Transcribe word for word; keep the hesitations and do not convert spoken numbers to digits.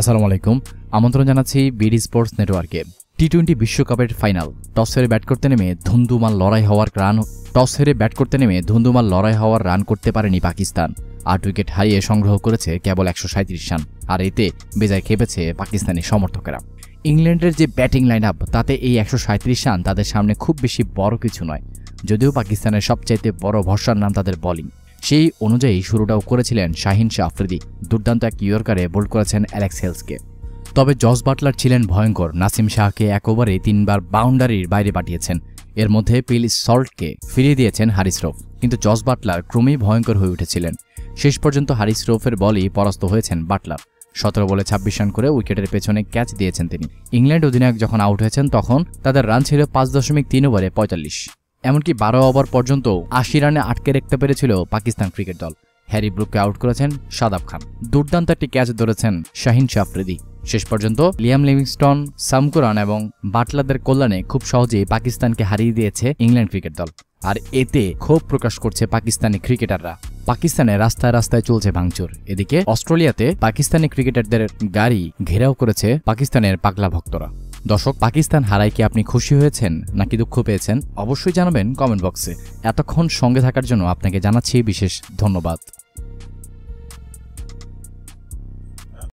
আসসালামু আলাইকুম আমন্ত্রণ জানাচ্ছি বিডি স্পোর্টস নেটওয়ার্কে টি টোয়েন্টি বিশ্বকাপের ফাইনাল টসের ব্যাট করতে নেমে ধুন্দুমা লড়াই হওয়ার রান টস হেরে ব্যাট করতে নেমে ধুন্দুমা লড়াই হওয়ার রান করতে পারেনি পাকিস্তান আট উইকেট হারিয়ে সংগ্রহ করেছে কেবল একশো সাঁইত্রিশ রান আর এতে বেজায় খেপেছে পাকিস্তানি সমর্থকেরা ইংল্যান্ডের যে ব্যাটিং লাইনআপ তাতে এই একশো সাঁইত্রিশ রান তাদের সামনে খুব বেশি বড় কিছু নয় যদিও পাকিস্তানের সবচেয়ে বড় ভরসার নাম তাদের বোলিং সেই অনুযায়ী শুরুটাও করেছিলেন শাহিন আফ্রিদি দুর্দান্ত এক ইয়র্কারে বোল্ড করেছেন অ্যালেক্স হেলসকে তবে জস বাটলার ছিলেন ভয়ঙ্কর নাসিম শাহকে এক ওভারে তিনবার বাউন্ডারির বাইরে পাঠিয়েছেন এর মধ্যে পিলিস সল্টকে ফিরিয়ে দিয়েছেন হারিস রৌফ কিন্তু জস বাটলার ক্রমেই ভয়ঙ্কর হয়ে উঠেছিলেন শেষ পর্যন্ত হারিস রৌফের বলেই পরাস্ত হয়েছেন বাটলার সতেরো বলে ছাব্বিশ রান করে উইকেটের পেছনে ক্যাচ দিয়েছেন তিনি ইংল্যান্ড অধিনায়ক যখন আউট হয়েছেন তখন তাদের রান ছিল পাঁচ দশমিক তিন ওভারে পঁয়তাল্লিশ এমনকি বারো ওভার পর্যন্ত আশি রানে আটকে রাখতে পেরেছিল পাকিস্তান ক্রিকেট দল হ্যারি ব্রুককে আউট করেছেন শাদাব খান দুর্দান্ত একটি ক্যাচ ধরেছেন শাহিন আফ্রিদি শেষ পর্যন্ত লিয়াম লিভিংস্টন সামকুরান এবং বাটলারদের কল্যাণে খুব সহজেই পাকিস্তানকে হারিয়ে দিয়েছে ইংল্যান্ড ক্রিকেট দল আর এতে ক্ষোভ প্রকাশ করছে পাকিস্তানি ক্রিকেটাররা পাকিস্তানে রাস্তায় রাস্তায় চলছে ভাঙচুর এদিকে অস্ট্রেলিয়াতে পাকিস্তানি ক্রিকেটারদের গাড়ি ঘেরাও করেছে পাকিস্তানের পাগলা ভক্তরা দর্শক পাকিস্তান হারায় কি আপনি খুশি হয়েছেন নাকি দুঃখ পেয়েছেন অবশ্যই জানাবেন কমেন্ট বক্সে এতক্ষণ সঙ্গে থাকার জন্য আপনাকে জানাচ্ছি বিশেষ ধন্যবাদ